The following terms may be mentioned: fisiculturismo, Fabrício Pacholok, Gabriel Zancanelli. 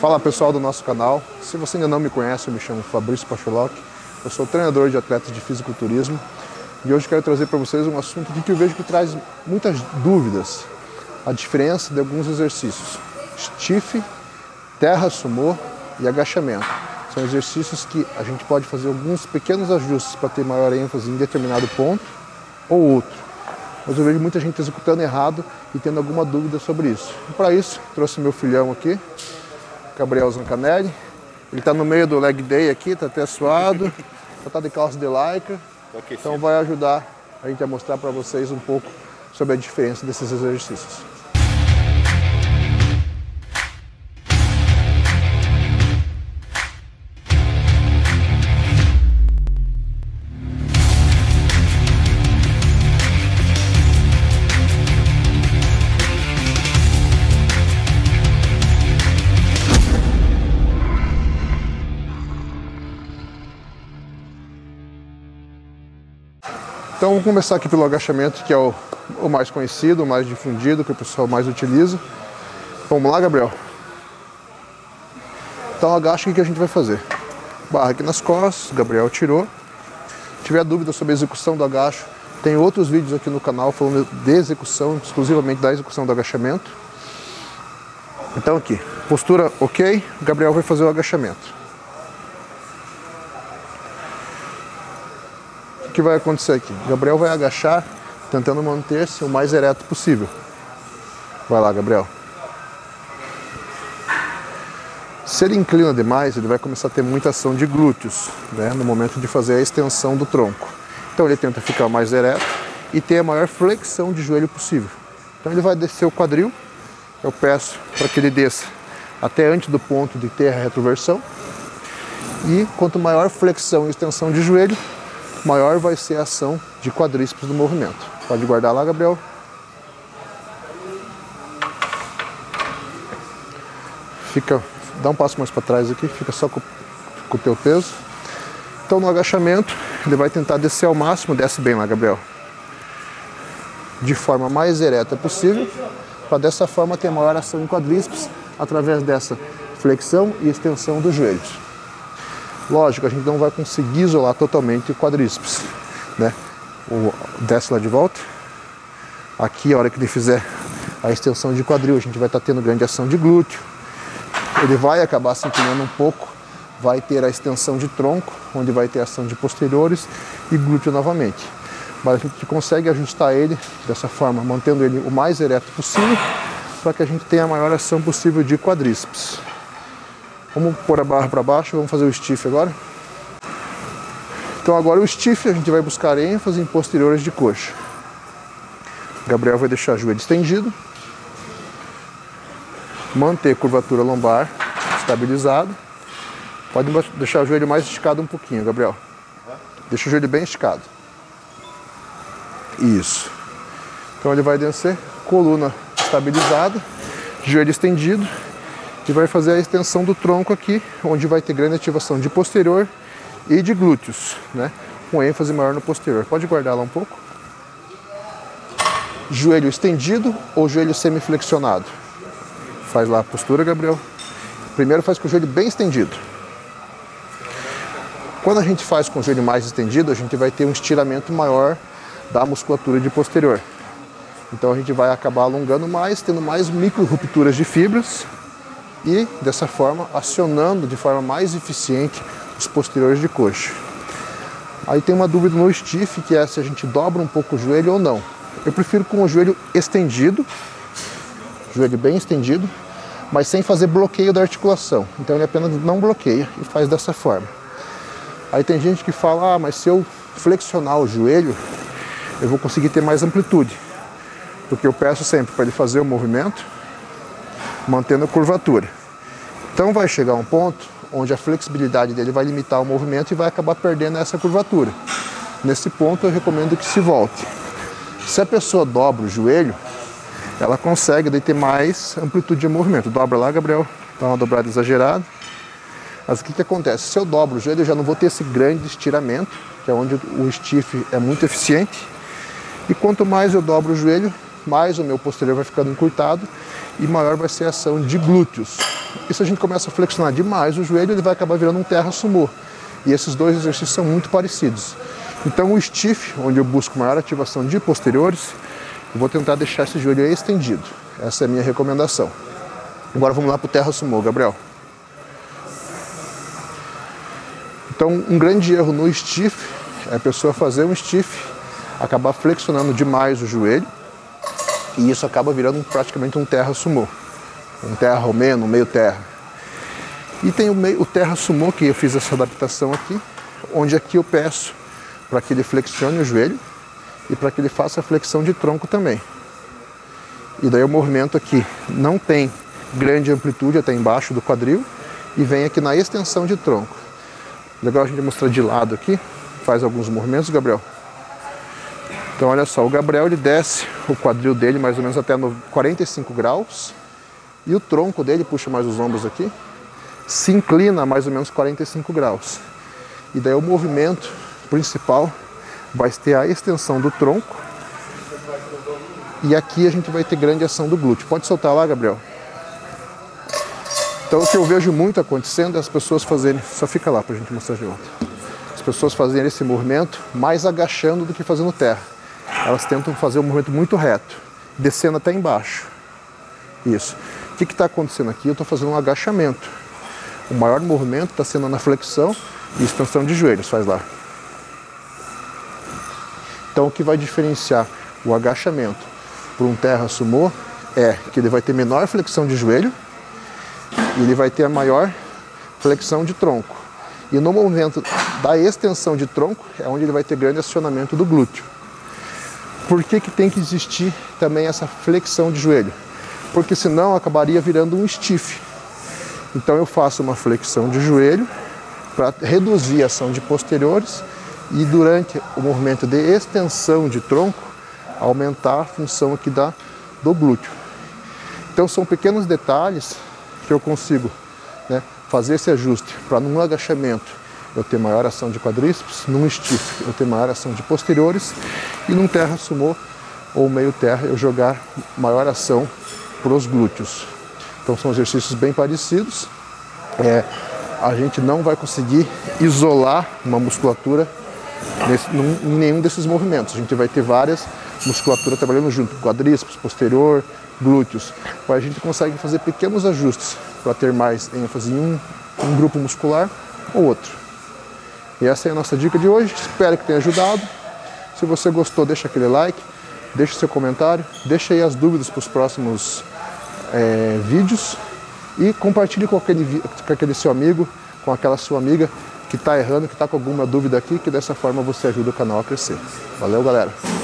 Fala pessoal do nosso canal, se você ainda não me conhece, eu me chamo Fabrício Pacholok, eu sou treinador de atletas de fisiculturismo e hoje quero trazer para vocês um assunto que eu vejo que traz muitas dúvidas, a diferença de alguns exercícios, stiff, terra sumô e agachamento. São exercícios que a gente pode fazer alguns pequenos ajustes para ter maior ênfase em determinado ponto ou outro. Mas eu vejo muita gente executando errado e tendo alguma dúvida sobre isso. E para isso, trouxe meu filhão aqui, Gabriel Zancanelli. Ele está no meio do leg day aqui, está até suado, está de calça de lycra. Então vai ajudar a gente a mostrar para vocês um pouco sobre a diferença desses exercícios. Então vamos começar aqui pelo agachamento, que é o mais conhecido, o mais difundido, que o pessoal mais utiliza. Vamos lá, Gabriel? Então agacha, o que a gente vai fazer? Barra aqui nas costas, o Gabriel tirou. Se tiver dúvida sobre a execução do agacho, tem outros vídeos aqui no canal falando de execução, exclusivamente da execução do agachamento. Então aqui, postura ok, o Gabriel vai fazer o agachamento. O que vai acontecer aqui? Gabriel vai agachar tentando manter-se o mais ereto possível. Vai lá, Gabriel. Se ele inclina demais, ele vai começar a ter muita ação de glúteos, né, no momento de fazer a extensão do tronco. Então ele tenta ficar o mais ereto e ter a maior flexão de joelho possível. Então ele vai descer o quadril. Eu peço para que ele desça até antes do ponto de ter a retroversão. E quanto maior flexão e extensão de joelho, maior vai ser a ação de quadríceps do movimento. Pode guardar lá, Gabriel. Fica, dá um passo mais para trás aqui, fica só com o teu peso. Então no agachamento, ele vai tentar descer ao máximo, desce bem lá, Gabriel. De forma mais ereta possível, para dessa forma ter maior ação em quadríceps, através dessa flexão e extensão dos joelhos. Lógico, a gente não vai conseguir isolar totalmente o quadríceps, né? Desce lá de volta. Aqui, a hora que ele fizer a extensão de quadril, a gente vai estar tendo grande ação de glúteo. Ele vai acabar se inclinando um pouco, vai ter a extensão de tronco, onde vai ter ação de posteriores e glúteo novamente. Mas a gente consegue ajustar ele dessa forma, mantendo ele o mais ereto possível, para que a gente tenha a maior ação possível de quadríceps. Vamos pôr a barra para baixo, vamos fazer o stiff agora. Então agora o stiff a gente vai buscar ênfase em posteriores de coxa. Gabriel vai deixar o joelho estendido. Manter a curvatura lombar estabilizada. Pode deixar o joelho mais esticado um pouquinho, Gabriel. Deixa o joelho bem esticado. Isso. Então ele vai descer, coluna estabilizada, joelho estendido. E vai fazer a extensão do tronco aqui, onde vai ter grande ativação de posterior e de glúteos, né? Com ênfase maior no posterior. Pode guardar lá um pouco. Joelho estendido ou joelho semiflexionado? Faz lá a postura, Gabriel. Primeiro faz com o joelho bem estendido. Quando a gente faz com o joelho mais estendido, a gente vai ter um estiramento maior da musculatura de posterior. Então a gente vai acabar alongando mais, tendo mais micro rupturas de fibras. E, dessa forma, acionando de forma mais eficiente os posteriores de coxa. Aí tem uma dúvida no stiff, que é se a gente dobra um pouco o joelho ou não. Eu prefiro com o joelho estendido, joelho bem estendido, mas sem fazer bloqueio da articulação. Então ele apenas não bloqueia e faz dessa forma. Aí tem gente que fala, ah, mas se eu flexionar o joelho, eu vou conseguir ter mais amplitude. Porque eu peço sempre para ele fazer o movimento, mantendo a curvatura. Então vai chegar um ponto onde a flexibilidade dele vai limitar o movimento e vai acabar perdendo essa curvatura. Nesse ponto eu recomendo que se volte. Se a pessoa dobra o joelho, ela consegue ter mais amplitude de movimento. Dobra lá, Gabriel. Dá uma dobrada exagerada. Mas o que acontece? Se eu dobro o joelho, eu já não vou ter esse grande estiramento, que é onde o stiff é muito eficiente. E quanto mais eu dobro o joelho, mais o meu posterior vai ficando encurtado e maior vai ser a ação de glúteos. Porque se a gente começa a flexionar demais o joelho, ele vai acabar virando um terra sumô. E esses dois exercícios são muito parecidos. Então o stiff, onde eu busco maior ativação de posteriores, eu vou tentar deixar esse joelho estendido. Essa é a minha recomendação. Agora vamos lá para o terra sumô, Gabriel. Então um grande erro no stiff é a pessoa fazer um stiff, acabar flexionando demais o joelho, e isso acaba virando praticamente um terra sumô. Um terra romeno, um meio terra. E tem o terra sumô, que eu fiz essa adaptação aqui, onde aqui eu peço para que ele flexione o joelho e para que ele faça a flexão de tronco também. E daí o movimento aqui não tem grande amplitude até embaixo do quadril e vem aqui na extensão de tronco. Legal a gente mostrar de lado aqui, faz alguns movimentos, Gabriel. Então olha só, o Gabriel ele desce o quadril dele mais ou menos até 45 graus e o tronco dele, puxa mais os ombros aqui, se inclina a mais ou menos 45 graus. E daí o movimento principal vai ter a extensão do tronco e aqui a gente vai ter grande ação do glúteo. Pode soltar lá, Gabriel. Então o que eu vejo muito acontecendo é as pessoas fazerem, só fica lá para a gente mostrar de volta, as pessoas fazerem esse movimento mais agachando do que fazendo terra. Elas tentam fazer um movimento muito reto, descendo até embaixo. Isso. O que está acontecendo aqui? Eu estou fazendo um agachamento. O maior movimento está sendo na flexão e extensão de joelhos, faz lá. Então o que vai diferenciar o agachamento para um terra sumô é que ele vai ter menor flexão de joelho e ele vai ter a maior flexão de tronco. E no momento da extensão de tronco é onde ele vai ter grande acionamento do glúteo. Por que tem que existir também essa flexão de joelho? Porque senão acabaria virando um stiff. Então eu faço uma flexão de joelho para reduzir a ação de posteriores e durante o movimento de extensão de tronco, aumentar a função aqui do glúteo. Então são pequenos detalhes que eu consigo, né, fazer esse ajuste para num agachamento eu ter maior ação de quadríceps, num stiff eu ter maior ação de posteriores e num terra sumô ou meio terra eu jogar maior ação para os glúteos. Então são exercícios bem parecidos. A gente não vai conseguir isolar uma musculatura em nenhum desses movimentos. A gente vai ter várias musculaturas trabalhando junto, quadríceps, posterior, glúteos. A gente consegue fazer pequenos ajustes para ter mais ênfase em um grupo muscular ou outro. E essa é a nossa dica de hoje, espero que tenha ajudado. Se você gostou, deixa aquele like, deixa o seu comentário, deixa aí as dúvidas para os próximos vídeos e compartilhe com aquele seu amigo, com aquela sua amiga, que está errando, que está com alguma dúvida aqui, que dessa forma você ajuda o canal a crescer. Valeu, galera!